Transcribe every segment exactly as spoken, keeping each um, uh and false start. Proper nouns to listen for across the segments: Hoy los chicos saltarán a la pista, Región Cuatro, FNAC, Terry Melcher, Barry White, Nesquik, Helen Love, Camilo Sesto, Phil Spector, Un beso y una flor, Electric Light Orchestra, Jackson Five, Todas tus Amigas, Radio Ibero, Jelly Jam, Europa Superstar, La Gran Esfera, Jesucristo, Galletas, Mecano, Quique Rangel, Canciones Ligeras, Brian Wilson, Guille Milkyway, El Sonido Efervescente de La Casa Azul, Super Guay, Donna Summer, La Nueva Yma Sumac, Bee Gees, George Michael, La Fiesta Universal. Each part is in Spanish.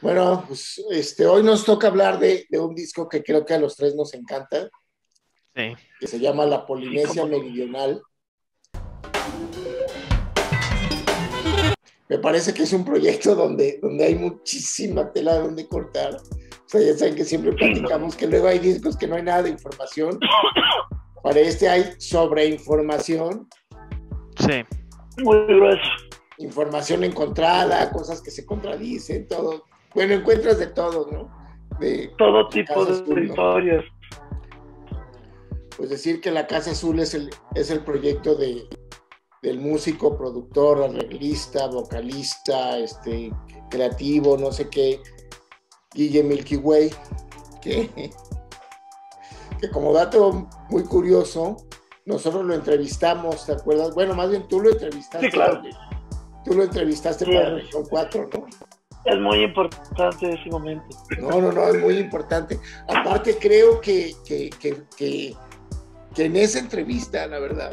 Bueno, pues este, hoy nos toca hablar de, de un disco que creo que a los tres nos encanta, sí, que se llama La Polinesia Meridional. Me parece que es un proyecto donde, donde hay muchísima tela donde cortar. O sea, ya saben que siempre platicamos que luego hay discos que no hay nada de información. Para este hay sobreinformación. Sí. Muy grueso. Información encontrada, cosas que se contradicen, todo. Bueno, encuentras de todo, ¿no? De todo tipo de historias. Pues decir que La Casa Azul es el, es el proyecto de, del músico, productor, arreglista, vocalista, este, creativo, no sé qué, Guille Milkyway, que, que como dato muy curioso, nosotros lo entrevistamos, ¿te acuerdas? Bueno, más bien tú lo entrevistaste. Sí, claro. Tú lo entrevistaste sí, para Región cuatro, ¿no? Es muy importante ese momento. No, no, no, es muy importante. Aparte creo que, que, que, que, que en esa entrevista, la verdad,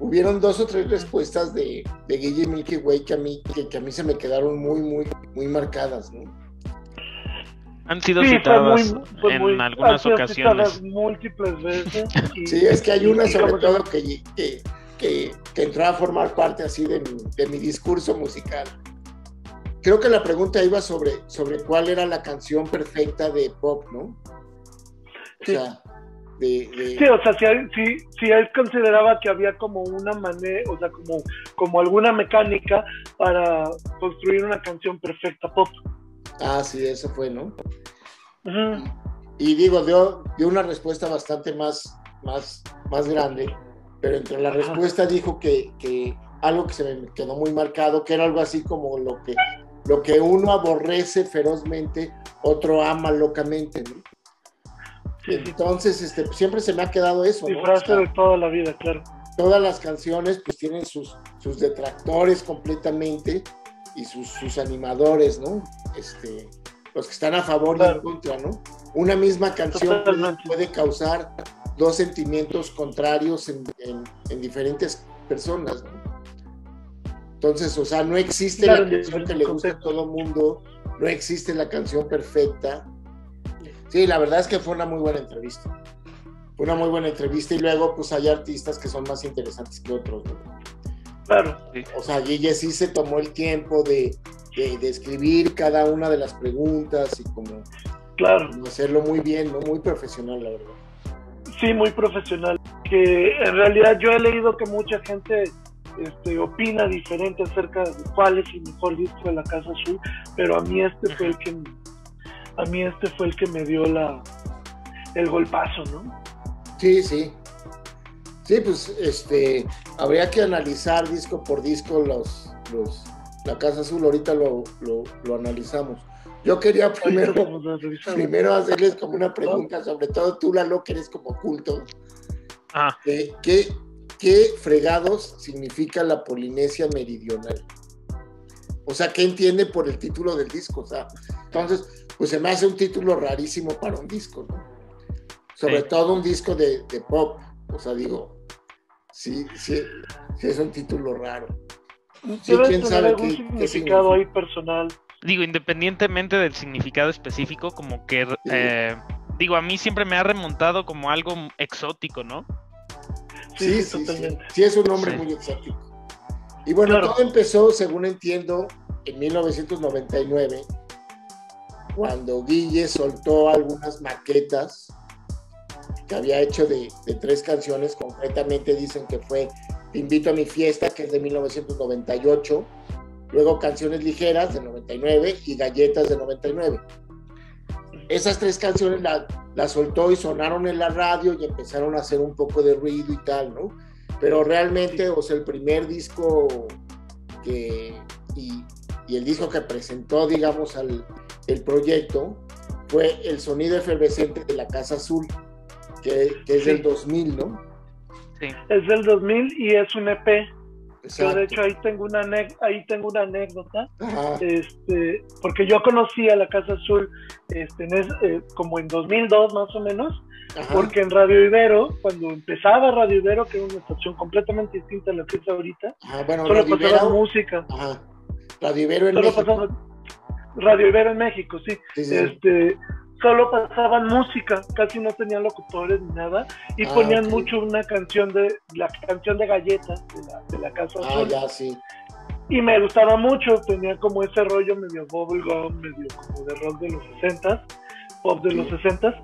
hubieron dos o tres respuestas de, de Guille Milkyway que a mí que, que a mí se me quedaron muy, muy, muy marcadas, ¿no? Han sido sí, citadas muy, pues en muy, algunas ocasiones. Múltiples veces. Y, sí, es que hay una sobre todo que, que, que, que entró a formar parte así de mi, de mi discurso musical. Creo que la pregunta iba sobre, sobre cuál era la canción perfecta de pop, ¿no? O sí. sea, de, de... Sí, o sea, si, hay, si, si él consideraba que había como una manera, o sea, como, como alguna mecánica para construir una canción perfecta pop. Ah, sí, eso fue, ¿no? Uh-huh. Y digo, dio, dio una respuesta bastante más, más, más grande, pero entre la respuesta dijo que, que algo que se me quedó muy marcado, que era algo así como lo que, lo que uno aborrece ferozmente, otro ama locamente, ¿no? Sí, entonces, sí. Este, siempre se me ha quedado eso, ¿no? Mi frase de toda la vida, claro. Todas las canciones pues tienen sus, sus detractores completamente, y sus, sus animadores, ¿no? Este, los que están a favor claro. y en contra, ¿no? Una misma canción puede, puede causar dos sentimientos contrarios en, en, en diferentes personas, ¿no? Entonces, o sea, no existe claro, la canción que le guste a todo el mundo, no existe la canción perfecta. Sí, la verdad es que fue una muy buena entrevista. Fue una muy buena entrevista y luego, pues, hay artistas que son más interesantes que otros, ¿no? Claro. Sí. O sea, Guille sí se tomó el tiempo de, de, de escribir cada una de las preguntas y como, claro. como hacerlo muy bien, ¿no? Muy profesional, la verdad. Sí, muy profesional. Que en realidad yo he leído que mucha gente este, opina diferente acerca de cuál es el mejor disco de La Casa Azul, pero a mí este fue el que a mí este fue el que me dio la el golpazo, ¿no? Sí, sí. Sí, pues este, habría que analizar disco por disco los, los La Casa Azul, ahorita lo, lo, lo analizamos. Yo quería primero, primero hacerles como una pregunta, sobre todo tú, Lalo, que eres como culto. Ah. Eh, ¿qué, ¿Qué fregados significa la Polinesia Meridional? O sea, ¿qué entiende por el título del disco? O sea, entonces, pues se me hace un título rarísimo para un disco, ¿no? Sobre sí. todo un disco de, de pop. O sea, digo, sí, sí, sí es un título raro. Sí, quién sabe algún qué, significado qué significa. Ahí personal. Digo, independientemente del significado específico, como que, sí. eh, digo, a mí siempre me ha remontado como algo exótico, ¿no? Sí, sí, sí, totalmente. Sí, sí es un nombre sí. muy exótico. Y bueno, claro. todo empezó, según entiendo, en mil novecientos noventa y nueve, cuando Guille soltó algunas maquetas que había hecho de, de tres canciones, concretamente dicen que fue Te Invito a Mi Fiesta, que es de mil novecientos noventa y ocho, luego Canciones Ligeras de noventa y nueve y Galletas de noventa y nueve. Esas tres canciones las la soltó y sonaron en la radio y empezaron a hacer un poco de ruido y tal, ¿no? Pero realmente, o sea, el primer disco que, y, y el disco que presentó, digamos, al, el proyecto fue El Sonido Efervescente de La Casa Azul, que, que es sí. del dos mil, ¿no? Sí. Es del dos mil y es un E P. Exacto. Yo, de hecho, ahí tengo una, ahí tengo una anécdota. Ajá. Este, porque yo conocí a La Casa Azul este, en es, eh, como en dos mil dos, más o menos, Ajá. porque en Radio Ibero, cuando empezaba Radio Ibero, que era una estación completamente distinta a la que es ahorita, Ajá, bueno, solo Radio pasaba Ibero, música. Ajá. Radio Ibero en solo México. Pasaba, Radio Ibero en México, sí. Sí, sí. Este, solo pasaban música, casi no tenían locutores ni nada, y ah, ponían okay. mucho una canción de, la canción de Galletas, de la, de la Casa Azul. Ah, ya, sí. Y me gustaba mucho, tenía como ese rollo medio bubblegum, medio como de rock de los sesentas, pop de sí. los sesentas.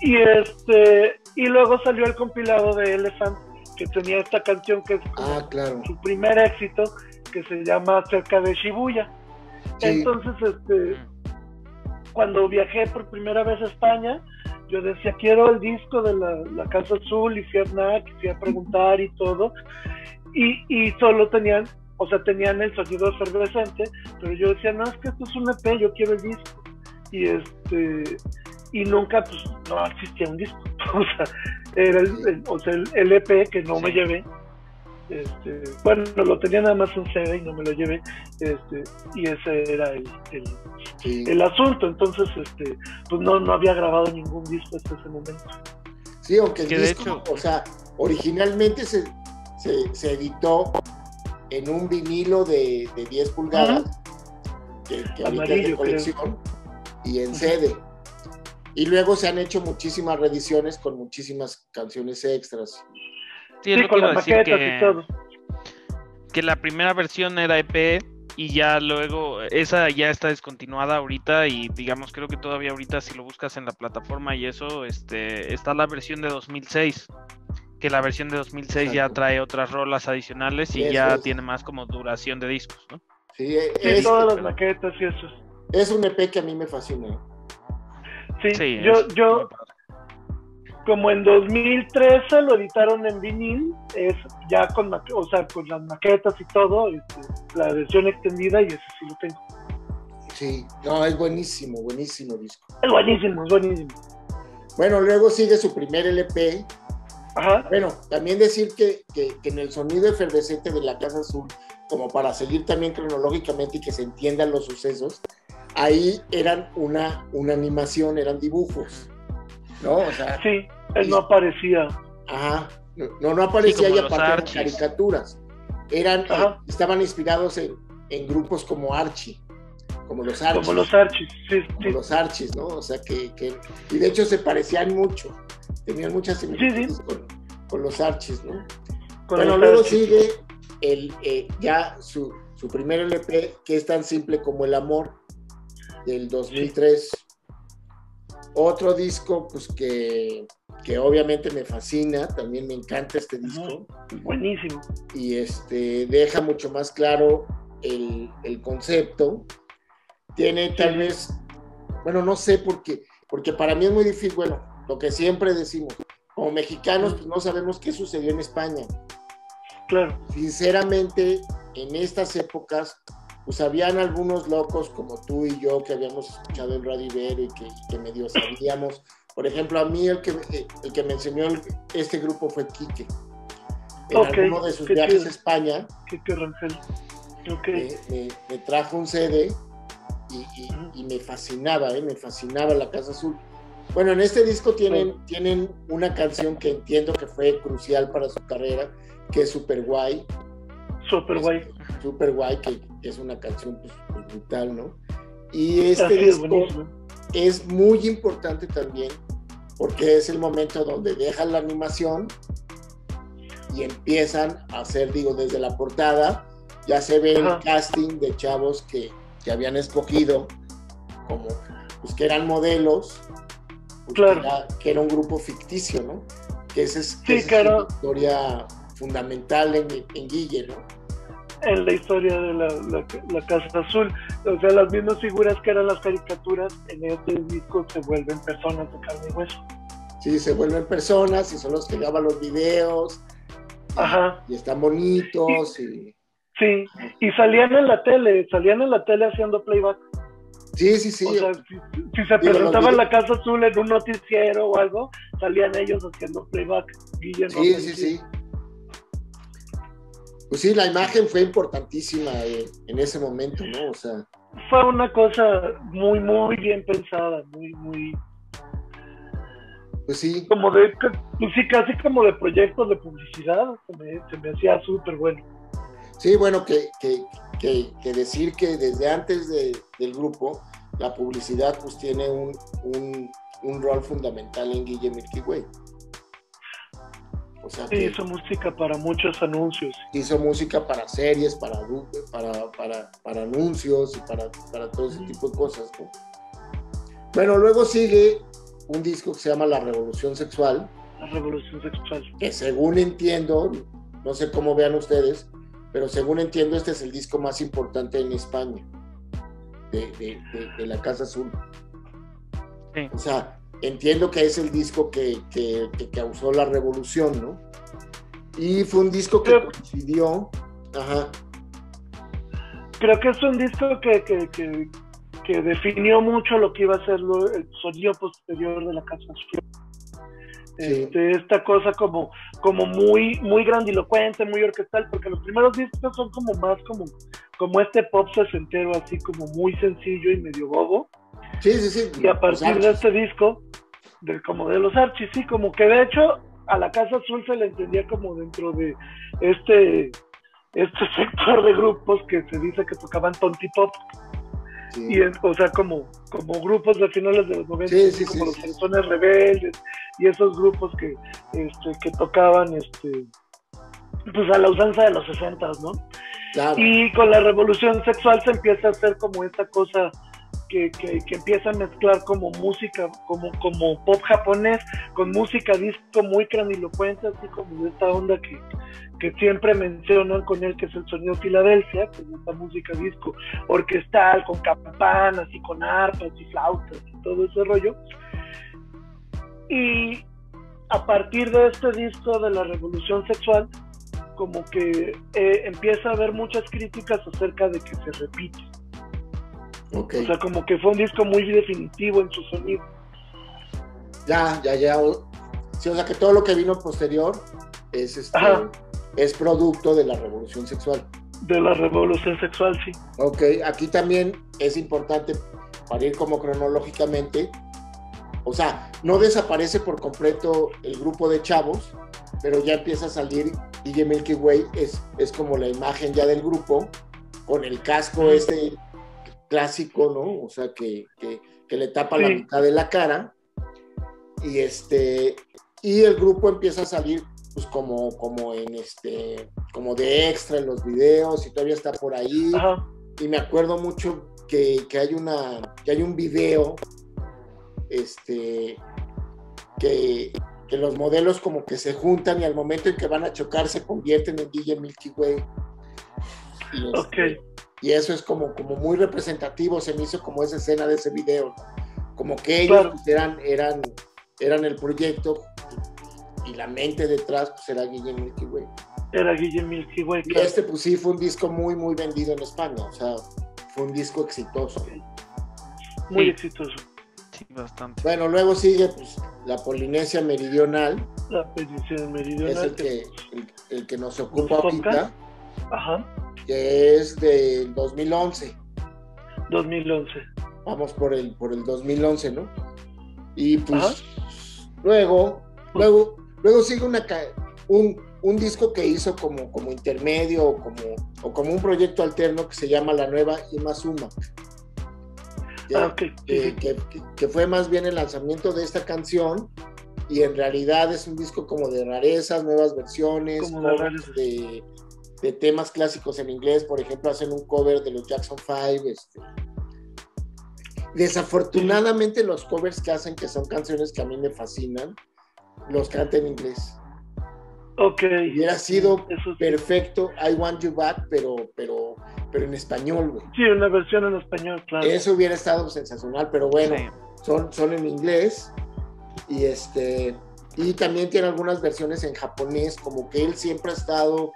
Y este, y luego salió el compilado de Elefant, que tenía esta canción que es ah, claro. su primer éxito, que se llama Cerca de Shibuya. Sí. Entonces, este, cuando viajé por primera vez a España, yo decía, quiero el disco de la, la Casa Azul, y fui a F N A C, y fui a preguntar y todo, y, y solo tenían, o sea, tenían El Sonido Efervescente, pero yo decía, no, es que esto es un E P, yo quiero el disco, y este... y nunca, pues, no existía un disco, o sea, era el, el, o sea, el, el E P que no sí. me llevé, este, bueno, lo tenía nada más un C D y no me lo llevé, este, y ese era el, el, sí. el asunto, entonces, este, pues no, no había grabado ningún disco hasta ese momento. Sí, aunque el disco, de hecho, o sea, originalmente se, se, se editó en un vinilo de, de diez pulgadas, uh-huh. que, que ahorita es de colección, creo. Y en uh-huh. C D. Y luego se han hecho muchísimas reediciones con muchísimas canciones extras. Sí, es sí, lo con que iba a decir que, que la primera versión era E P y ya luego esa ya está descontinuada ahorita y digamos creo que todavía ahorita si lo buscas en la plataforma y eso este está la versión de dos mil seis, que la versión de dos mil seis exacto. ya trae otras rolas adicionales y, y ya es. Tiene más como duración de discos, ¿no? Sí, es, sí es, todas las maquetas y eso. Es un E P que a mí me fascina. Sí, sí, yo, yo como en dos mil trece lo editaron en vinil, es ya con, o sea, con las maquetas y todo, este, la versión extendida y ese sí lo tengo. Sí, no, es buenísimo, buenísimo disco. Es buenísimo, es buenísimo. Bueno, luego sigue su primer L P. Ajá. Bueno, también decir que, que, que en El Sonido Efervescente de La Casa Azul, como para seguir también cronológicamente y que se entiendan los sucesos, ahí eran una, una animación, eran dibujos, ¿no? O sea, sí, él y, no aparecía. Ajá, no, no aparecía sí, y aparte eran caricaturas. Eran, eh, estaban inspirados en, en grupos como Archie, como los Archies. Como los Archies, sí, como sí. los Archies, ¿no? O sea, que, que... Y de hecho se parecían mucho, tenían muchas similitudes sí, sí. Con, con los Archies, ¿no? Con bueno, luego Archies. Sigue el, eh, ya su, su primer L P, que es tan simple como El Amor, del dos mil tres. Otro disco pues que, que obviamente me fascina, también me encanta este disco. Buenísimo. Y este deja mucho más claro el, el concepto. Tiene tal sí. vez, bueno, no sé por qué, porque para mí es muy difícil, bueno, lo que siempre decimos, como mexicanos pues no sabemos qué sucedió en España. Claro. Sinceramente, en estas épocas pues habían algunos locos como tú y yo que habíamos escuchado el Radio Ibero y que, que medio sabíamos. Por ejemplo, a mí el que, el que me enseñó el, este grupo fue Quique. En okay, alguno de sus viajes a España, Quique Rangel. Okay. Me, me, me trajo un C D y, y, uh-huh. y me fascinaba, ¿eh? me fascinaba La Casa Azul. Bueno, en este disco tienen, uh-huh. tienen una canción que entiendo que fue crucial para su carrera, que es Super Guay. Super Guay. Super Guay, que es una canción pues, brutal, ¿no? Y este Así disco es, es muy importante también, porque es el momento donde dejan la animación y empiezan a hacer, digo, desde la portada, ya se ve Ajá. el casting de chavos que, que habían escogido, como, pues que eran modelos, pues, claro. que, era, que era un grupo ficticio, ¿no? Que esa es, sí, esa claro. es una historia fundamental en, en Guille, ¿no? En la historia de la, la, la Casa Azul, o sea, las mismas figuras que eran las caricaturas, en este disco se vuelven personas de carne y hueso. Sí, se vuelven personas y son los que graban los videos. Ajá. Y están bonitos. Y, y... Sí, y salían en la tele, salían en la tele haciendo playback. Sí, sí, sí. O sea, si, si se Digo, presentaba La Casa Azul en un noticiero o algo, salían ellos haciendo playback. Guillermo sí, sí, sí, sí. Pues sí, la imagen fue importantísima eh, en ese momento, ¿no? O sea, fue una cosa muy, muy bien pensada, muy, muy... Pues sí. Como de, pues sí, casi como de proyectos de publicidad, se me, se me hacía súper bueno. Sí, bueno, que, que, que, que decir que desde antes de, del grupo, la publicidad pues tiene un, un, un rol fundamental en Guille Milkyway. O sea, sí, hizo música para muchos anuncios. Hizo música para series, para, para, para, para anuncios y para, para todo ese tipo de cosas, ¿no? Bueno, luego sigue un disco que se llama La Revolución Sexual. La Revolución Sexual. Que según entiendo, no sé cómo vean ustedes, pero según entiendo este es el disco más importante en España, de, de, de, de La Casa Azul. Sí. O sea, entiendo que es el disco que, que, que causó la revolución, ¿no? Y fue un disco que creo, coincidió. Ajá. Creo que es un disco que, que, que, que definió mucho lo que iba a ser lo, el sonido posterior de La Casa Azul. Este, sí. Esta cosa como, como muy, muy grandilocuente, muy orquestal, porque los primeros discos son como más como, como este pop sesentero, así como muy sencillo y medio bobo. Sí, sí, sí. Y a partir de este disco, de, como de los Archies, sí, como que de hecho a La Casa Azul se le entendía como dentro de este, este sector de grupos que se dice que tocaban tontipop. Sí. Y es, o sea, como, como grupos de finales de los noventa, sí, sí, como sí, los Personas sí. Rebeldes y esos grupos que, este, que tocaban este, pues a la usanza de los sesentas, ¿no? Claro. Y con la revolución sexual se empieza a hacer como esta cosa que, que, que empieza a mezclar como música, como, como pop japonés, con música disco muy grandilocuente, así como de esta onda que, que siempre mencionan con él, que es el sonido Filadelfia, que es esta música disco orquestal, con campanas y con arpas y flautas y todo ese rollo. Y a partir de este disco de la revolución sexual, como que eh, empieza a haber muchas críticas acerca de que se repite. Okay. O sea, como que fue un disco muy definitivo en su sonido. Ya, ya, ya. Sí, o sea, que todo lo que vino posterior es, este, es producto de la revolución sexual. De la revolución sexual, sí. Ok, aquí también es importante, para ir como cronológicamente, o sea, no desaparece por completo el grupo de chavos, pero ya empieza a salir Guille Milkyway, es, es como la imagen ya del grupo, con el casco este clásico, ¿no? O sea, que, que, que le tapa sí. la mitad de la cara, y este y el grupo empieza a salir pues como, como en este como de extra en los videos y todavía está por ahí. Ajá. Y me acuerdo mucho que, que hay una que hay un video este que, que los modelos como que se juntan y al momento en que van a chocar se convierten en Guille Milkyway. Este, okay. Y eso es como, como muy representativo, se me hizo como esa escena de ese video, como que ellos claro. eran, eran, eran el proyecto y la mente detrás pues era Guille Milkyway. Era Guille Milkyway. Y claro. este pues sí fue un disco muy muy vendido en España, o sea, fue un disco exitoso. Muy sí. exitoso. Sí, bastante. Bueno, luego sigue pues La Polinesia Meridional. La Polinesia Meridional. Es el que, el, el que nos ocupa nos ahorita. Ajá. Que es del dos mil once. dos mil once. Vamos por el, por el dos mil once, ¿no? Y pues Ajá. luego, luego, luego sigue una, un, un disco que hizo como, como intermedio o como, o como un proyecto alterno que se llama La Nueva Yma Sumac. Ah, okay. que, que, que fue más bien el lanzamiento de esta canción y en realidad es un disco como de rarezas, nuevas versiones, como de... de temas clásicos en inglés, por ejemplo, hacen un cover de los Jackson Five. Este. Desafortunadamente los covers que hacen, que son canciones que a mí me fascinan, los canta en inglés. Ok. Hubiera sido Eso sí. perfecto I Want You Back, pero, pero, pero en español, güey. Sí, una versión en español, claro. Eso hubiera estado sensacional, pero bueno, sí. son, son en inglés y este... Y también tiene algunas versiones en japonés, como que él siempre ha estado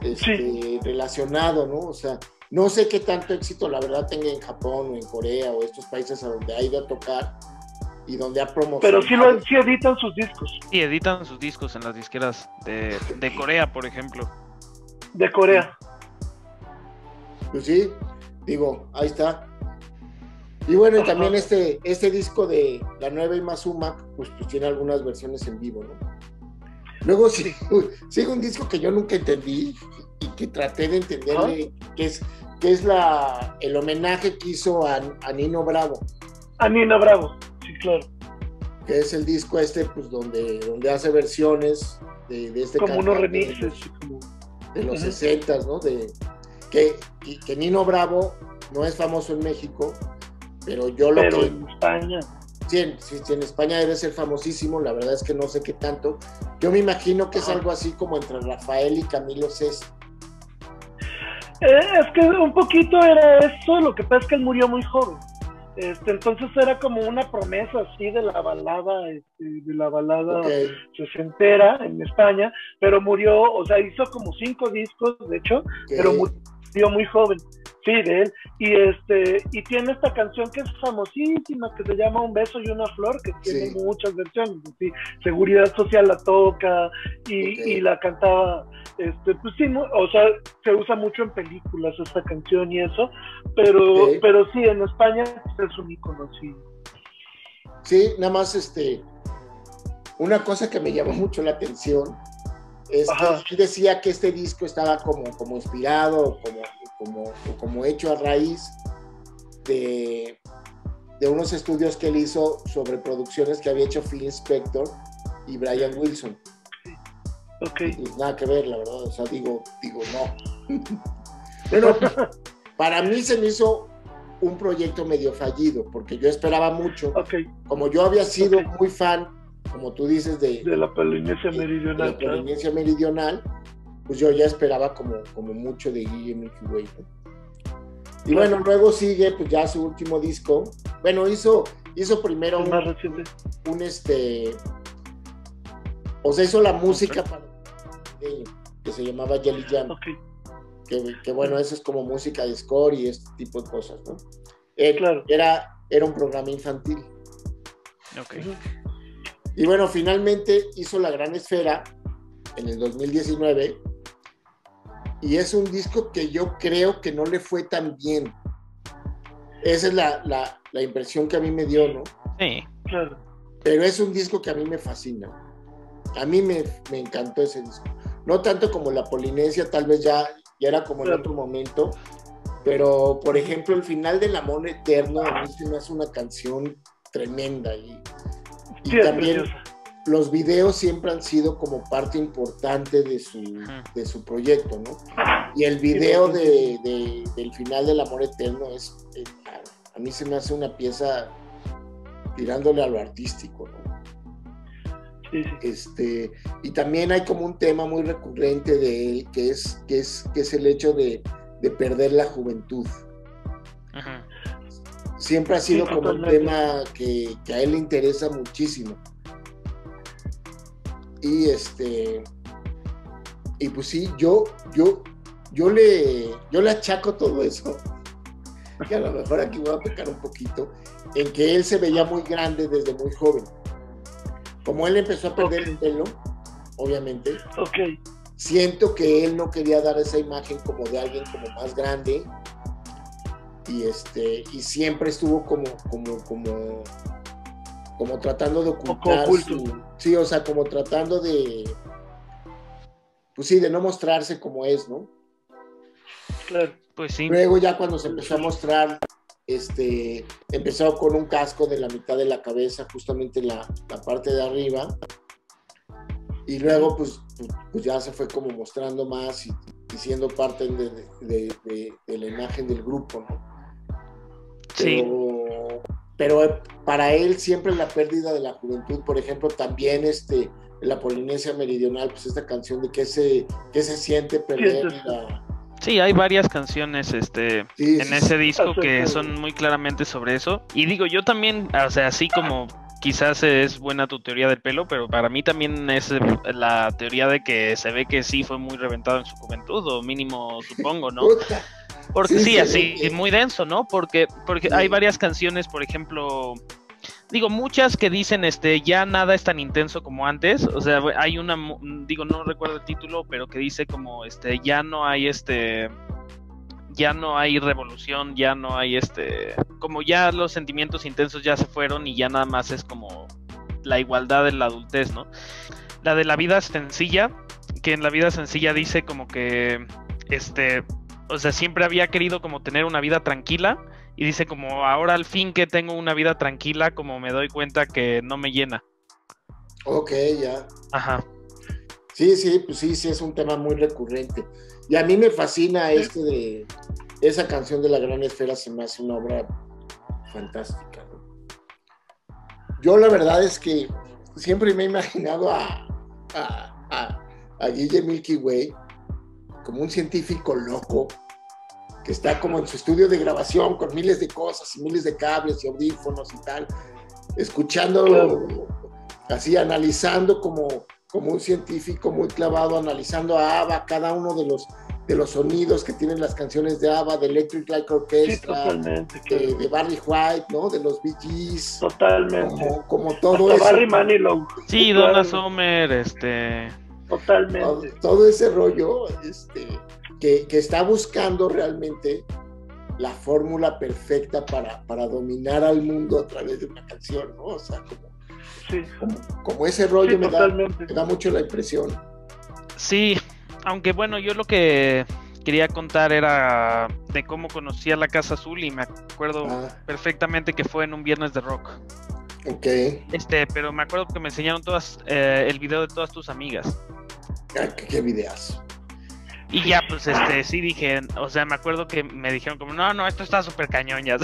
este, sí. relacionado, ¿no? O sea, no sé qué tanto éxito la verdad tenga en Japón o en Corea o estos países a donde ha ido a tocar y donde ha promocionado. Pero sí, lo, sí editan sus discos. Sí, editan sus discos en las disqueras de, de Corea, por ejemplo. De Corea. Pues sí, digo, ahí está. Y bueno, y también este, este disco de La Nueva Yma Sumac, pues, pues tiene algunas versiones en vivo, ¿no? Luego sigue sí, sí, un disco que yo nunca entendí, y que traté de entenderle ¿Ah? qué es, qué es la, el homenaje que hizo a, a Nino Bravo. A Nino Bravo, sí, claro. Que es el disco este, pues, donde, donde hace versiones de, de este... Como unos remixes. De los sesentas, ¿no? De, que, y, que Nino Bravo no es famoso en México, pero yo lo pero que... Pero en España... Sí, sí, sí, en España debe ser famosísimo, la verdad es que no sé qué tanto. Yo me imagino que es algo así como entre Rafael y Camilo Sesto. Eh, es que un poquito era eso, lo que pasa es que él murió muy joven. Este, entonces era como una promesa así de la balada, este, de la balada okay. sesentera en España, pero murió, o sea, hizo como cinco discos, de hecho, okay. pero murió muy joven. Sí, de él, y este, y tiene esta canción que es famosísima, que se llama Un beso y una flor, que tiene sí. muchas versiones, ¿sí? Seguridad Social la toca, y, okay. y la cantaba, este, pues sí, ¿no? O sea, se usa mucho en películas esta canción y eso, pero, okay. pero sí, en España es un ícono, sí. Sí, nada más, este, una cosa que me llamó mucho la atención, es que decía que este disco estaba como, como inspirado, como... Como, como hecho a raíz de, de unos estudios que él hizo sobre producciones que había hecho Phil Spector y Brian Wilson. Okay. Y pues nada que ver, la verdad, o sea, digo, digo no. Pero para mí se me hizo un proyecto medio fallido, porque yo esperaba mucho. Okay. Como yo había sido okay. muy fan, como tú dices, de, de la Polinesia Meridional. De la Polinesia claro. Meridional. Pues yo ya esperaba como, como mucho de Guille Milkyway. Y bueno, luego sigue pues ya su último disco. Bueno, hizo, hizo primero un, un, un este... O sea, hizo la música para de, que se llamaba Jelly Jam. Okay. Que, que bueno, eso es como música de score y este tipo de cosas, ¿no? Era, claro. era, era un programa infantil. Ok. Y bueno, finalmente hizo La Gran Esfera en el dos mil diecinueve. Y es un disco que yo creo que no le fue tan bien. Esa es la, la, la impresión que a mí me dio, ¿no? Sí, claro. Pero es un disco que a mí me fascina. A mí me, me encantó ese disco. No tanto como La Polinesia, tal vez ya, ya era como claro. en otro momento. Pero, por ejemplo, el final del Amor Eterno a mí se me hace una canción tremenda. Y, y sí, también... los videos siempre han sido como parte importante de su, de su proyecto, ¿no? Y el video de, de, del final del Amor Eterno es, es a, a mí se me hace una pieza tirándole a lo artístico, ¿no? Sí, sí. Este, y también hay como un tema muy recurrente de él que es, que es, que es el hecho de, de perder la juventud. Ajá. Siempre ha sido sí, como un tema que, que a él le interesa muchísimo. Y este, y pues sí, yo, yo, yo le, yo le achaco todo eso, que a lo mejor aquí voy a pecar un poquito, en que él se veía muy grande desde muy joven. Como él empezó a perder okay. el pelo, obviamente, okay. siento que él no quería dar esa imagen como de alguien como más grande, y este, y siempre estuvo como, como, como, como tratando de ocultar su, sí, o sea, como tratando de pues sí, de no mostrarse como es, ¿no? Claro, pues sí. Luego ya cuando se empezó a mostrar este, empezó con un casco de la mitad de la cabeza, justamente la, la parte de arriba, y luego pues, pues ya se fue como mostrando más y, y siendo parte de, de, de, de, de la imagen del grupo, ¿no? Pero, sí. Pero para él siempre la pérdida de la juventud, por ejemplo, también este, La Polinesia Meridional, pues esta canción de qué se, qué se siente perder la... Sí, hay varias canciones este, sí, en sí, ese sí, disco que son muy claramente sobre eso. Y digo, yo también, o sea, así como quizás es buena tu teoría del pelo, pero para mí también es la teoría de que se ve que sí fue muy reventado en su juventud, o mínimo supongo, ¿no? Porque sí, sí, sí así, sí. muy denso, ¿no? Porque, porque sí. hay varias canciones, por ejemplo, digo, muchas que dicen, este, ya nada es tan intenso como antes, o sea, hay una, digo, no recuerdo el título, pero que dice como, este, ya no hay, este, ya no hay revolución, ya no hay, este, como ya los sentimientos intensos ya se fueron y ya nada más es como la igualdad de la adultez, ¿no? La de La vida sencilla, que en La vida sencilla dice como que... este, o sea, siempre había querido como tener una vida tranquila, y dice como ahora al fin que tengo una vida tranquila, como me doy cuenta que no me llena. Ok, ya. Ajá. Sí, sí, pues sí, sí, es un tema muy recurrente. Y a mí me fascina este de... Esa canción de La Gran Esfera se me hace una obra fantástica, ¿no? Yo la verdad es que siempre me he imaginado a, a, a, a Guille Milkyway como un científico loco que está como en su estudio de grabación con miles de cosas y miles de cables y audífonos y tal, escuchando, así analizando como... como un científico muy clavado, analizando a ABBA, cada uno de los, de los sonidos que tienen las canciones de ABBA, de Electric Light Orchestra, sí, de, claro. de Barry White, ¿no? De los Bee Gees. Totalmente. Como, como todo Hasta eso. Barry Manilow. Sí, Donna Summer, este... Totalmente. Todo, todo ese rollo este, que, que está buscando realmente la fórmula perfecta para, para dominar al mundo a través de una canción, ¿no? O sea, como... Sí. Como, como ese rollo sí, me, da, me da mucho la impresión. Sí, aunque bueno, yo lo que quería contar era de cómo conocía La Casa Azul, y me acuerdo ah. perfectamente que fue en un viernes de rock. Ok. Este, pero me acuerdo que me enseñaron todas eh, el video de Todas Tus Amigas. Ah, qué, qué videazo. Y ya, pues, este, sí dije, o sea, me acuerdo que me dijeron como, no, no, esto está súper cañón ya.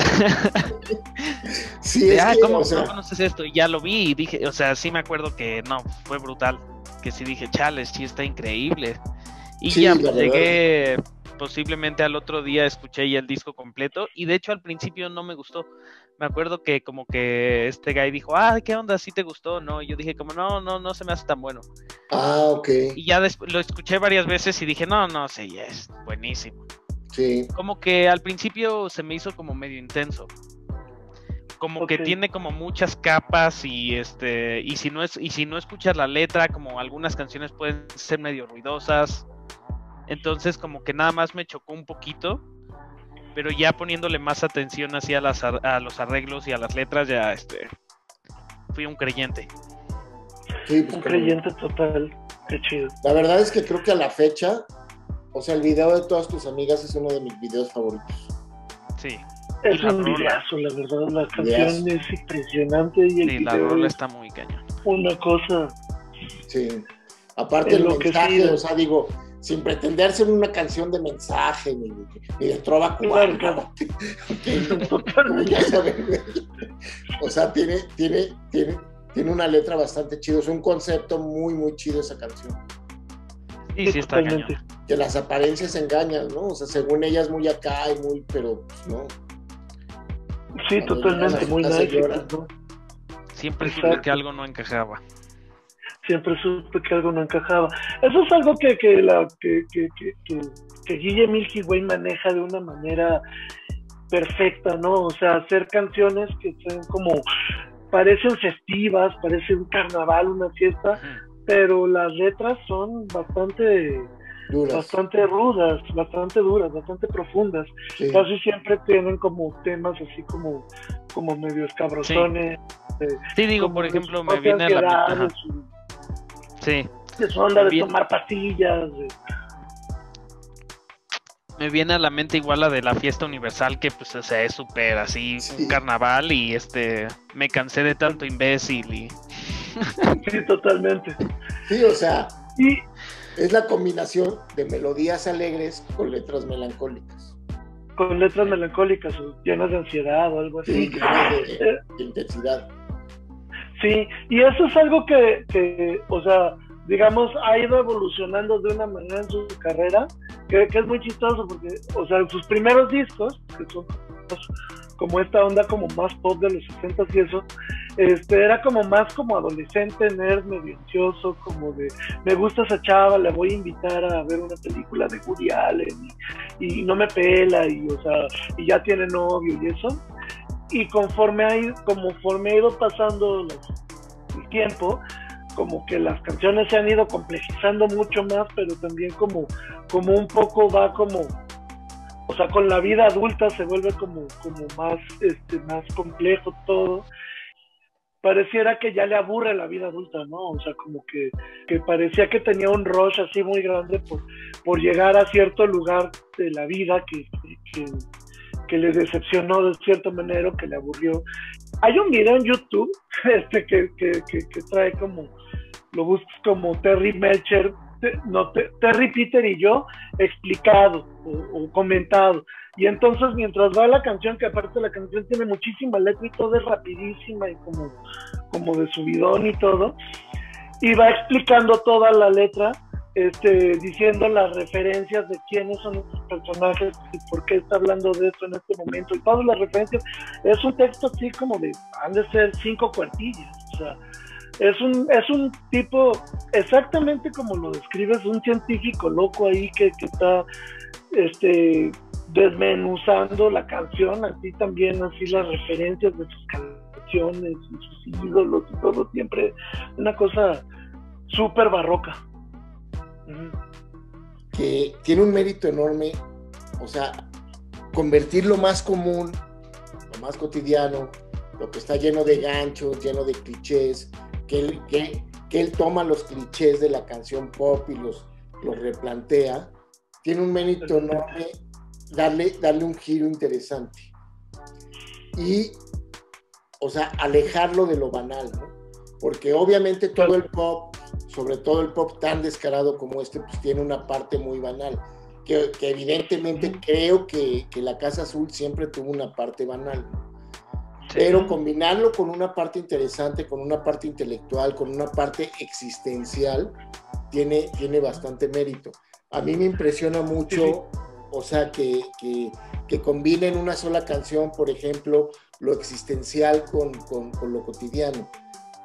Sí, es ah, que, ¿cómo, o sea... ¿cómo conoces esto? Y ya lo vi y dije, o sea, sí me acuerdo que, no, fue brutal. Que sí dije, chale, sí está increíble. Y sí, ya, pues, llegué posiblemente al otro día, escuché ya el disco completo. Y de hecho, al principio no me gustó. Me acuerdo que como que este guy dijo, ah, ¿qué onda? ¿Sí te gustó? No, y yo dije como, no, no, no se me hace tan bueno. Ah, ok. Y ya después lo escuché varias veces y dije, no, no, sí, ya es buenísimo. Sí. Como que al principio se me hizo como medio intenso. Como okay. que tiene como muchas capas y este, y si no es, y si no escuchas la letra, como algunas canciones pueden ser medio ruidosas. Entonces como que nada más me chocó un poquito. Pero ya poniéndole más atención hacia las ar- a los arreglos y a las letras, ya este fui un creyente. Sí, pues un creyente total, qué chido. La verdad es que creo que a la fecha, o sea, el video de Todas Tus Amigas es uno de mis videos favoritos. Sí. Es un videazo, la verdad, la canción videazo. Es impresionante y el sí, video la rola está muy cañón. Una cosa. Sí. Aparte el mensaje, sí, o sea, digo... sin pretenderse en una canción de mensaje ni, ni de trova cubana, claro. Ya saben, o sea, tiene, tiene, tiene, tiene una letra bastante chida, es un concepto muy muy chido esa canción. Sí, sí, sí está cañón. Que las apariencias engañan, ¿no? O sea, según ellas muy acá y muy, pero pues no. Sí, cuando totalmente, muy nada, ¿no? Siempre supe que algo no encajaba. Siempre supe que algo no encajaba. Eso es algo que, que, la, que, que, que, que, que Guille Milkyway maneja de una manera perfecta, ¿no? O sea, hacer canciones que sean como, parecen festivas, parece un carnaval, una fiesta, mm. pero las letras son bastante duras. bastante rudas, bastante duras, bastante profundas. Sí. Casi siempre tienen como temas así como, como medio escabrosones. Sí, eh, sí digo, por ejemplo, me viene a la... Sí. De su onda de tomar pastillas. De... Me viene a la mente igual la de La Fiesta Universal, que pues o sea, es súper así, sí. un carnaval y este me cansé de tanto imbécil y... Sí, totalmente. Sí, o sea, y... es la combinación de melodías alegres con letras melancólicas. Con letras melancólicas, llenas de ansiedad o algo así. Sí, llenas de, de, de intensidad. Sí, y eso es algo que, que, o sea, digamos, ha ido evolucionando de una manera en su carrera, que, que es muy chistoso, porque, o sea, sus primeros discos, que son como esta onda como más pop de los sesentas y eso, este, era como más como adolescente, nerd, medio ansioso, como de, me gusta esa chava, la voy a invitar a ver una película de Woody Allen, y, y no me pela, y, o sea, y ya tiene novio y eso. Y conforme ha ido, conforme ha ido pasando los, el tiempo, como que las canciones se han ido complejizando mucho más, pero también como, como un poco va como, o sea, con la vida adulta se vuelve como, como más, este, más complejo todo. pareciera que ya le aburre la vida adulta, ¿no? O sea, como que, que parecía que tenía un rush así muy grande por, por llegar a cierto lugar de la vida que, que, que le decepcionó de cierta manera, que le aburrió. Hay un video en YouTube este, que, que, que, que trae como, lo buscas como Terry Melcher, te, no, te, Terry Peter y yo, explicado o, o comentado. Y entonces mientras va la canción, que aparte la canción tiene muchísima letra y todo es rapidísima y como, como de subidón y todo, y va explicando toda la letra, este, diciendo las referencias de quiénes son estos personajes y por qué está hablando de esto en este momento, y todas las referencias. Es un texto así como de, han de ser cinco cuartillas, o sea, es un, es un tipo, exactamente como lo describes, un científico loco ahí que, que está, este... desmenuzando la canción, así también, así las referencias de sus canciones y sus ídolos y todo, siempre una cosa súper barroca. Que tiene un mérito enorme, o sea, convertir lo más común, lo más cotidiano, lo que está lleno de ganchos, lleno de clichés, que él, que, que él toma los clichés de la canción pop y los, los replantea, tiene un mérito enorme. Darle, darle un giro interesante y, o sea, alejarlo de lo banal, ¿no? Porque obviamente todo el pop, sobre todo el pop tan descarado como este, pues tiene una parte muy banal, que, que evidentemente creo que, que La Casa Azul siempre tuvo una parte banal, ¿no? Sí. Pero combinarlo con una parte interesante, con una parte intelectual, con una parte existencial, tiene, tiene bastante mérito. A mí me impresiona mucho... Sí. O sea, que, que, que combina en una sola canción, por ejemplo, lo existencial con, con, con lo cotidiano.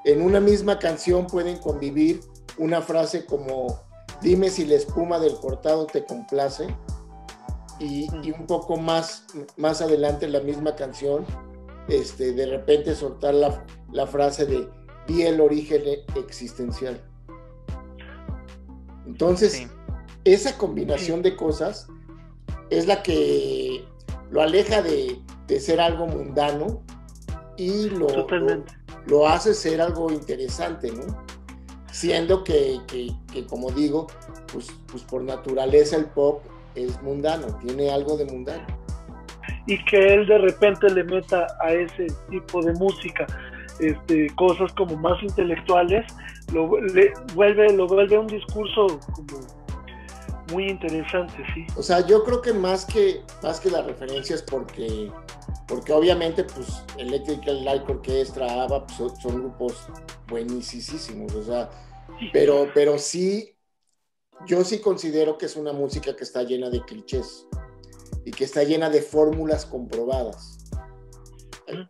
En una misma canción pueden convivir una frase como dime si la espuma del cortado te complace y, y un poco más, más adelante en la misma canción, este, de repente soltar la, la frase de vi el origen existencial. Entonces, sí. Esa combinación de cosas... es la que lo aleja de, de ser algo mundano y lo, lo, lo hace ser algo interesante, ¿no? Siendo que, que, que como digo, pues, pues por naturaleza el pop es mundano, tiene algo de mundano. Y que él de repente le meta a ese tipo de música este, cosas como más intelectuales, lo, le, vuelve, lo vuelve un discurso como... muy interesante, sí. O sea, yo creo que más que, más que las referencias, porque, porque obviamente, pues, Electric Light Orchestra, ABBA, pues, son, son grupos buenísimos, o sea, sí. Pero, pero sí, yo sí considero que es una música que está llena de clichés y que está llena de fórmulas comprobadas. ¿Mm?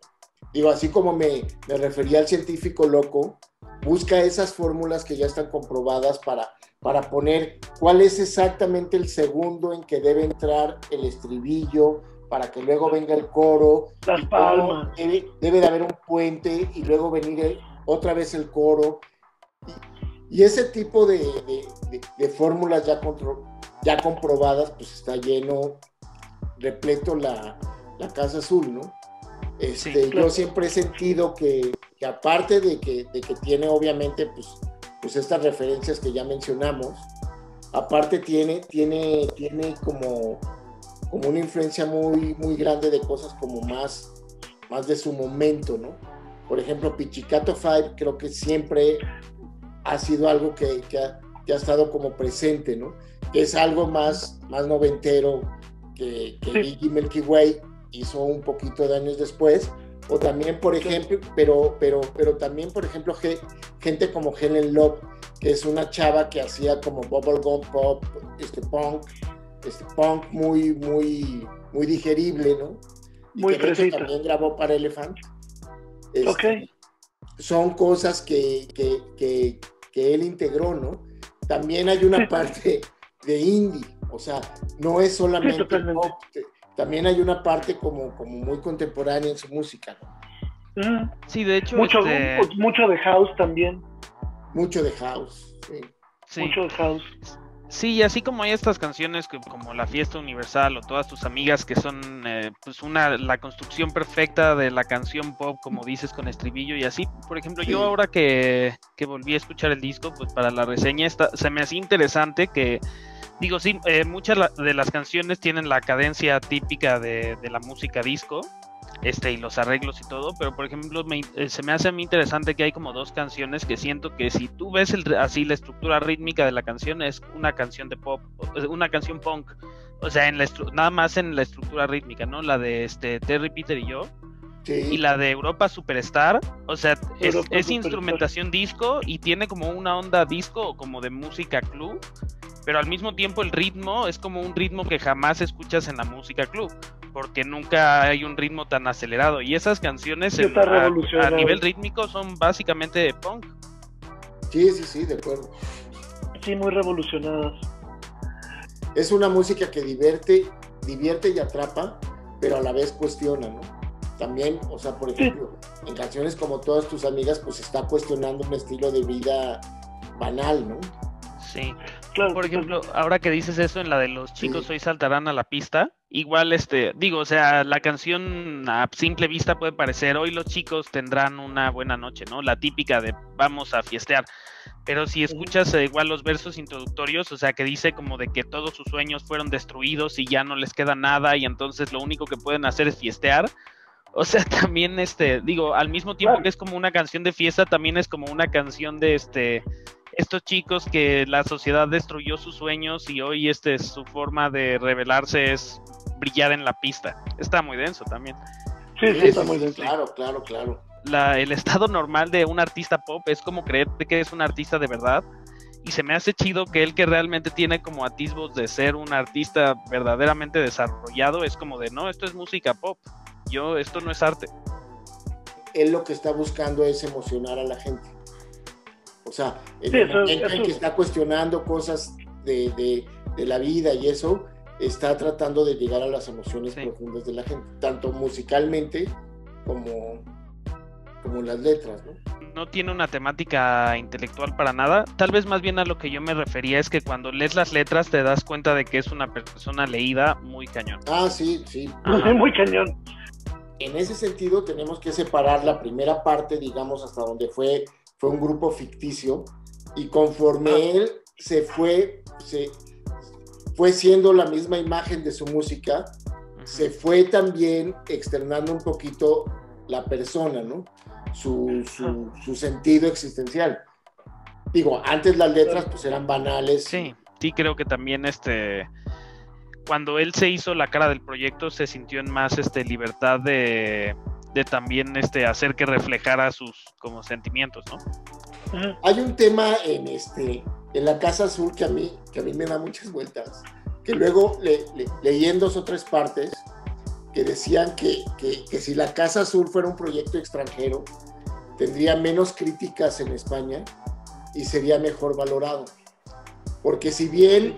Digo, así como me, me refería al científico loco, busca esas fórmulas que ya están comprobadas para... para poner cuál es exactamente el segundo en que debe entrar el estribillo, para que luego venga el coro. Las palmas. Debe, debe de haber un puente y luego venir el, otra vez el coro. Y, y ese tipo de, de, de, de fórmulas ya, contro, ya comprobadas, pues está lleno, repleto la, la Casa Azul, ¿no? Este, sí, claro. Yo siempre he sentido que, que aparte de que, de que tiene obviamente, pues, pues estas referencias que ya mencionamos, aparte tiene, tiene, tiene como, como una influencia muy, muy grande de cosas como más, más de su momento, ¿no? Por ejemplo, Pizzicato Five creo que siempre ha sido algo que, que, ha, que ha estado como presente, ¿no? Que es algo más, más noventero que, que Guille Milkyway hizo un poquito de años después. O también, por ejemplo, pero, pero, pero también, por ejemplo, gente como Helen Love, que es una chava que hacía como bubblegum pop, este punk, este punk muy, muy, muy digerible, ¿no? Muy fresita. También grabó para Elefant. Este, ok. Son cosas que, que, que, que él integró, ¿no? También hay una parte de indie, o sea, no es solamente pop. También hay una parte como, como muy contemporánea en su música, ¿no? Sí, de hecho... Mucho, este... mucho de house también. Mucho de house, sí. sí. Mucho de house. Sí, así como hay estas canciones que, como La Fiesta Universal o Todas tus Amigas, que son eh, pues una la construcción perfecta de la canción pop, como dices, con estribillo y así. Por ejemplo, sí. yo ahora que, que volví a escuchar el disco, pues para la reseña está, se me hacía interesante que, digo, sí, eh, muchas de las canciones tienen la cadencia típica de, de la música disco, este y los arreglos y todo, pero por ejemplo me, se me hace a mí interesante que hay como dos canciones que siento que si tú ves el, así la estructura rítmica de la canción es una canción de pop, una canción punk, o sea, en la estru- nada más en la estructura rítmica, ¿no? La de este Terry, Peter y yo, sí. y la de Europa Superstar, o sea, es, es instrumentación disco y tiene como una onda disco o como de música club, pero al mismo tiempo el ritmo es como un ritmo que jamás escuchas en la música club, porque nunca hay un ritmo tan acelerado, y esas canciones en, a, a nivel rítmico son básicamente punk. Sí, sí, sí, de acuerdo. Sí, muy revolucionadas. Es una música que divierte, divierte y atrapa, pero a la vez cuestiona, ¿no? También, o sea, por ejemplo, sí. en canciones como Todas tus Amigas, pues está cuestionando un estilo de vida banal, ¿no? Sí. Claro, por ejemplo, claro. ahora que dices eso en la de los chicos sí. hoy saltarán a la pista, igual este, digo, o sea, la canción a simple vista puede parecer hoy los chicos tendrán una buena noche, ¿no? La típica de vamos a fiestear, pero si escuchas eh, igual los versos introductorios, o sea, que dice como de que todos sus sueños fueron destruidos y ya no les queda nada y entonces lo único que pueden hacer es fiestear. O sea, también, este, digo, al mismo tiempo claro. que es como una canción de fiesta, también es como una canción de, este, estos chicos que la sociedad destruyó sus sueños y hoy, este, su forma de rebelarse es brillar en la pista. Está muy denso también. Sí, sí, sí está muy denso. Claro, claro, claro. La, el estado normal de un artista pop es como creer que es un artista de verdad. Y se me hace chido que él que realmente tiene como atisbos de ser un artista verdaderamente desarrollado, es como de, no, esto es música pop. Yo, esto no es arte. Él lo que está buscando es emocionar a la gente. O sea, en sí, el momento es, es, que está cuestionando cosas de, de, de la vida y eso, está tratando de llegar a las emociones sí. profundas de la gente, tanto musicalmente como, como las letras, ¿no? No tiene una temática intelectual para nada. Tal vez más bien a lo que yo me refería es que cuando lees las letras te das cuenta de que es una persona leída muy cañón. Ah, sí, sí. Ajá. Muy cañón. En ese sentido tenemos que separar la primera parte, digamos, hasta donde fue, fue un grupo ficticio, y conforme él se fue, se fue siendo la misma imagen de su música, uh-huh. se fue también externando un poquito la persona, ¿no? Su, su, su sentido existencial. Digo, antes las letras pues eran banales. Sí, sí creo que también este... cuando él se hizo la cara del proyecto se sintió en más este, libertad de, de también este, hacer que reflejara sus como sentimientos, ¿no? Hay un tema en, este, en La Casa Azul que a mí, que a mí me da muchas vueltas, que luego le, le, leí en dos o tres partes que decían que, que, que si La Casa Azul fuera un proyecto extranjero tendría menos críticas en España y sería mejor valorado, porque si bien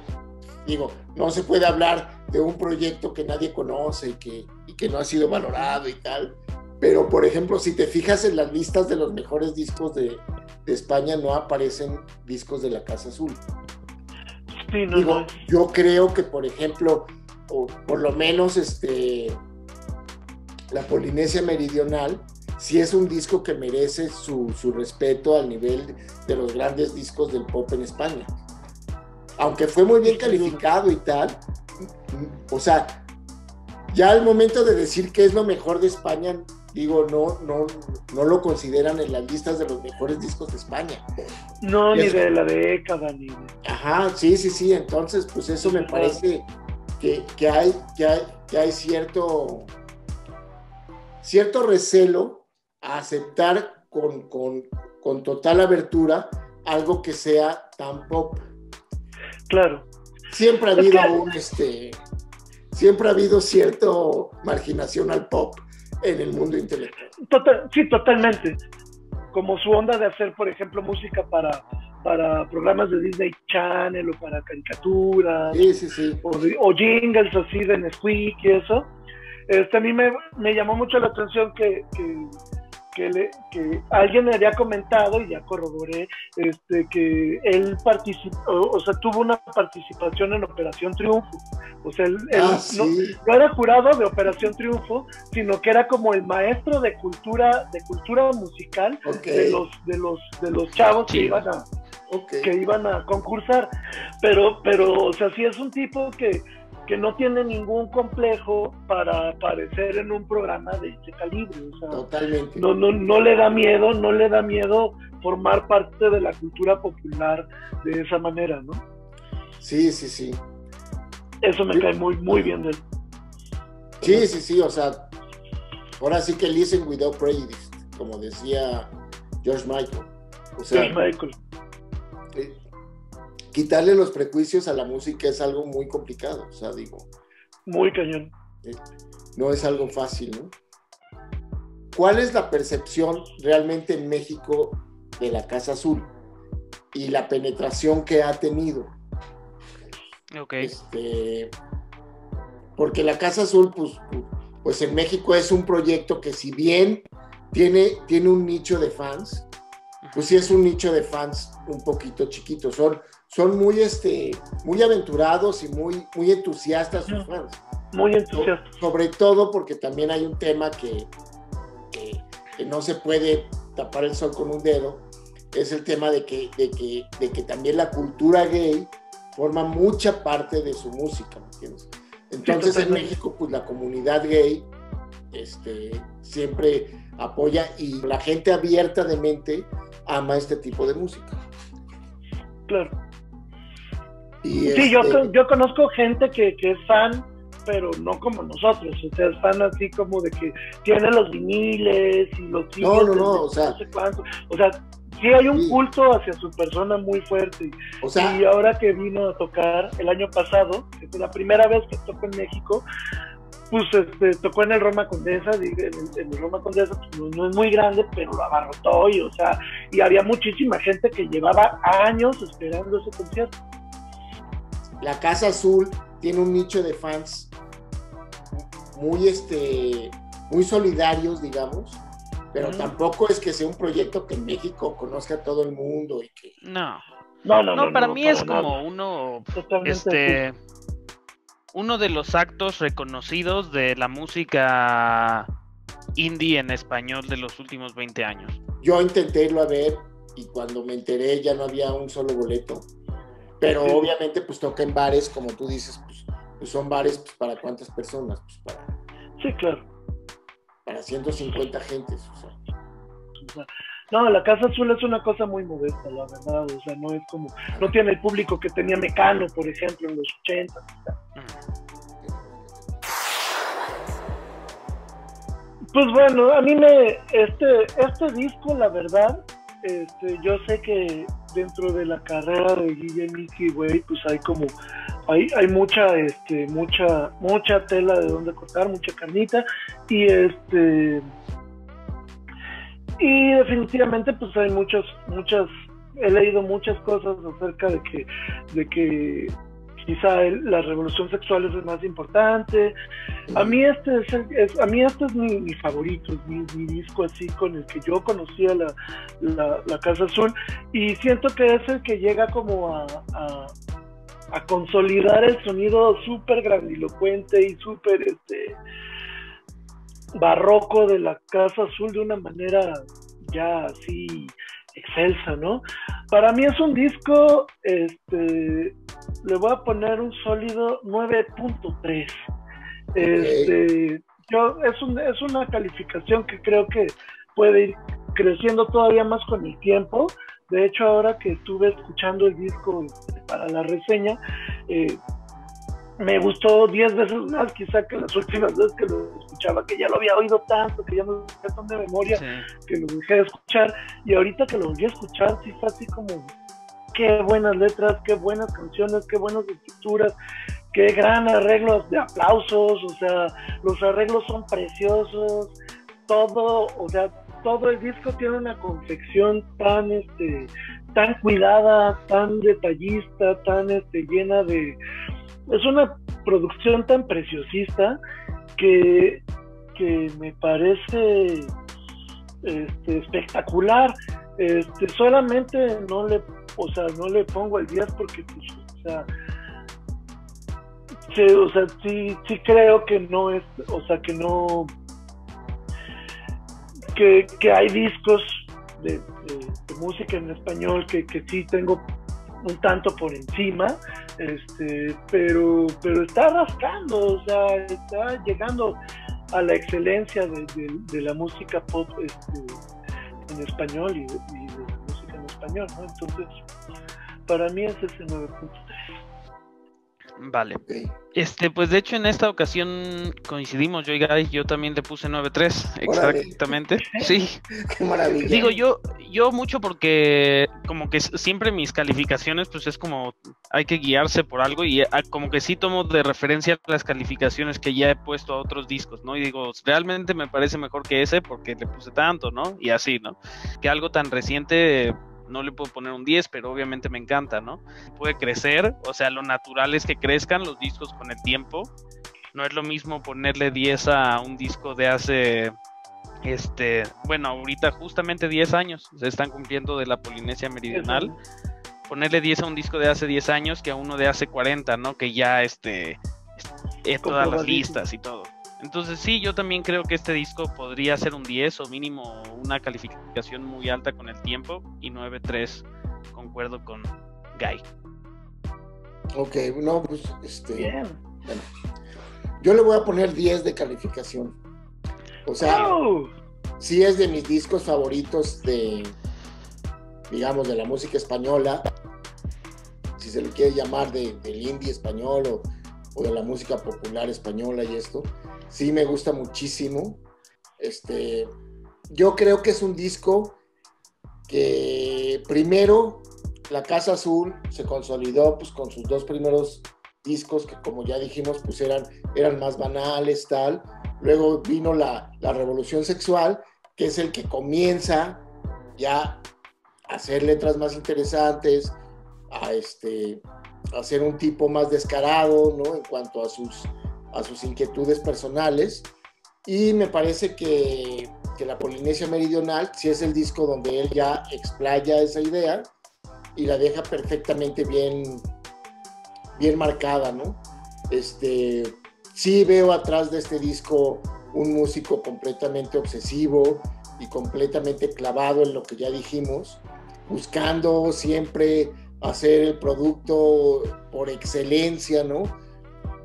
digo, no se puede hablar de un proyecto que nadie conoce y que, y que no ha sido valorado y tal, pero por ejemplo, si te fijas en las listas de los mejores discos de, de España, no aparecen discos de La Casa Azul. Sí, no, digo, no. Yo creo que por ejemplo, o por lo menos este, La Polinesia Meridional, sí es un disco que merece su, su respeto al nivel de los grandes discos del pop en España. Aunque fue muy bien calificado y tal, o sea, ya al momento de decir que es lo mejor de España, digo, no, no, no lo consideran en las listas de los mejores discos de España. No, ni de la década, ni de... Ajá, sí, sí, sí, entonces, pues eso me parece que, que, hay, que, hay, que hay cierto, cierto recelo a aceptar con, con, con total abertura algo que sea tan pop. Claro. Siempre ha habido es que... un este, siempre ha habido cierto marginación al pop en el mundo intelectual. Total, sí, totalmente. Como su onda de hacer, por ejemplo, música para, para programas de Disney Channel o para caricaturas. Sí, sí, sí. O, o jingles así de Nesquik y eso. Este, a mí me, me llamó mucho la atención que, que, que, le, que alguien le había comentado, y ya corroboré, este, que él participó, o sea, tuvo una participación en Operación Triunfo. O sea, él, ah, él sí. no, no era jurado de Operación Triunfo, sino que era como el maestro de cultura, de cultura musical, okay, de los, de los, de los chavos sí. que iban a, okay. que iban a concursar. Pero, pero, o sea, sí es un tipo que que no tiene ningún complejo para aparecer en un programa de este calibre, o sea, totalmente. No, no, no le da miedo, no le da miedo formar parte de la cultura popular de esa manera, ¿no? Sí, sí, sí. Eso me sí. cae muy, muy bien de él. Sí, sí, sí, o sea, ahora sí que listen without prejudice, como decía George Michael. O sea, George Michael. ¿Sí? Quitarle los prejuicios a la música es algo muy complicado, o sea, digo... Muy cañón. No es algo fácil, ¿no? ¿Cuál es la percepción realmente en México de la Casa Azul? Y la penetración que ha tenido. Ok. Este, porque la Casa Azul, pues, pues en México es un proyecto que si bien tiene, tiene un nicho de fans, pues sí es un nicho de fans un poquito chiquito, son... Son muy, este, muy aventurados y muy, muy entusiastas sus fans. Muy entusiastas. So, sobre todo porque también hay un tema que, que, que no se puede tapar el sol con un dedo, es el tema de que, de que, de que también la cultura gay forma mucha parte de su música, ¿me entiendes? Entonces sí, en México, pues la comunidad gay este, siempre apoya y la gente abierta de mente ama este tipo de música. Claro. Sí, este... yo, yo conozco gente que, que es fan, pero no como nosotros, o sea, es fan así como de que tiene los viniles y los viniles, no, no, no, o sea, no sé cuánto. O sea, sí hay un sí. culto hacia su persona muy fuerte. O sea, y ahora que vino a tocar el año pasado, que fue la primera vez que tocó en México, pues este, tocó en el Roma Condesa, en el, en el Roma Condesa pues, no, no es muy grande, pero lo abarrotó y, o sea, y había muchísima gente que llevaba años esperando ese concierto. La Casa Azul tiene un nicho de fans muy, este, muy solidarios, digamos, pero mm. tampoco es que sea un proyecto que en México conozca a todo el mundo y que... No, no, no, no, no para no, mí para es nada. Como uno... Totalmente este... Así. Uno de los actos reconocidos de la música indie en español de los últimos veinte años. Yo intenté irlo a ver y cuando me enteré ya no había un solo boleto. Pero sí. obviamente pues toca en bares, como tú dices, pues, pues son bares pues, para cuántas personas, pues para... Sí, claro. Para ciento cincuenta gentes, o sea. O sea. No, la Casa Azul es una cosa muy modesta, la verdad, o sea, no es como, no tiene el público que tenía Mecano, por ejemplo, en los ochenta. Pues bueno, a mí me, este, este disco, la verdad, este, yo sé que dentro de la carrera de Guille Milkyway, pues hay como, hay, hay mucha, este, mucha, mucha tela de donde cortar, mucha carnita, y este... Y definitivamente pues hay muchas, muchas, he leído muchas cosas acerca de que, de que quizá el, la revolución sexual es el más importante. A mí este es, el, es a mí este es mi, mi favorito, es mi, mi disco así con el que yo conocía la, la, la Casa Azul, y siento que es el que llega como a, a a consolidar el sonido súper grandilocuente y súper este barroco de la Casa Azul de una manera ya así excelsa, ¿no? Para mí es un disco, este, le voy a poner un sólido nueve punto tres. Este, okay. yo, es, un, es una calificación que creo que puede ir creciendo todavía más con el tiempo. De hecho, ahora que estuve escuchando el disco para la reseña, eh, me gustó diez veces más quizá que las últimas veces que lo escuchaba, que ya lo había oído tanto, que ya me dejé tan de memoria, sí. que lo dejé de escuchar, y ahorita que lo volví a escuchar sí fue así como qué buenas letras, qué buenas canciones, qué buenas estructuras, qué gran arreglos de aplausos, o sea, los arreglos son preciosos, todo, o sea, todo el disco tiene una confección tan este tan cuidada, tan detallista, tan este llena de... Es una producción tan preciosista que, que me parece este, espectacular, este, solamente no le, o sea, no le pongo el diez porque, pues, o sea, sí, o sea, sí, sí creo que no es, o sea, que no, que, que hay discos de, de, de música en español que, que sí tengo un tanto por encima, este, pero, pero está rascando, o sea, está llegando a la excelencia de, de, de la música pop, este, en español y de, y de la música en español, ¿no? Entonces, para mí es ese nueve punto tres. Vale, okay. Este, pues de hecho en esta ocasión coincidimos, yo y Guy, yo también le puse nueve tres, exactamente. Sí. Qué maravilla. Digo yo, yo mucho porque como que siempre mis calificaciones, pues es como hay que guiarse por algo y como que sí tomo de referencia las calificaciones que ya he puesto a otros discos, ¿no? Y digo, realmente me parece mejor que ese porque le puse tanto, ¿no? Y así, ¿no? Que algo tan reciente no le puedo poner un diez, pero obviamente me encanta, ¿no? Puede crecer, o sea, lo natural es que crezcan los discos con el tiempo. No es lo mismo ponerle diez a un disco de hace, este, bueno, ahorita justamente diez años, se están cumpliendo de la Polinesia Meridional. Ponerle diez a un disco de hace diez años que a uno de hace cuarenta, ¿no? Que ya, este, es todas las listas y todo. Entonces sí, yo también creo que este disco podría ser un diez o mínimo una calificación muy alta con el tiempo, y nueve tres concuerdo con Guy. Ok, no, pues este, yeah. Bueno, yo le voy a poner diez de calificación. O sea, oh. sí es de mis discos favoritos de, digamos, de la música española, si se le quiere llamar de, del indie español o, o de la música popular española y esto. Sí, me gusta muchísimo. Este, yo creo que es un disco que primero La Casa Azul se consolidó, pues, con sus dos primeros discos que, como ya dijimos, pues eran, eran más banales, tal. Luego vino la, la Revolución Sexual, que es el que comienza ya a hacer letras más interesantes, a, este, a ser un tipo más descarado, ¿no? En cuanto a sus... a sus inquietudes personales, y me parece que, que La Polinesia Meridional sí es el disco donde él ya explaya esa idea y la deja perfectamente bien, bien marcada, ¿no? Este, sí veo atrás de este disco un músico completamente obsesivo y completamente clavado en lo que ya dijimos, buscando siempre hacer el producto por excelencia, ¿no?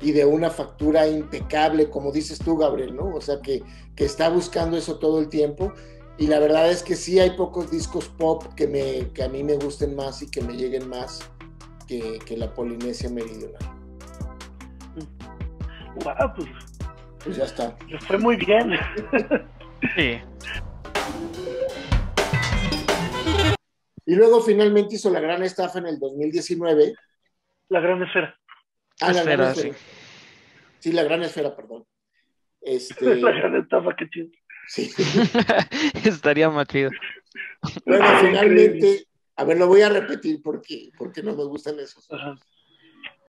Y de una factura impecable, como dices tú, Gabriel, ¿no? O sea, que, que está buscando eso todo el tiempo, y la verdad es que sí hay pocos discos pop que, me, que a mí me gusten más y que me lleguen más que, que La Polinesia Meridional. Wow, pues, pues ya está. Fue muy bien. Sí. Y luego finalmente hizo La Gran Estafa en el dos mil diecinueve. La Gran Esfera. Ah, la esfera, gran esfera. Sí. sí, la gran esfera, perdón. Este... la gran estafa, qué chido. Sí. Estaría más chido. Bueno, ah, finalmente, increíble. A ver, lo voy a repetir porque, porque no me gustan esos. Ajá.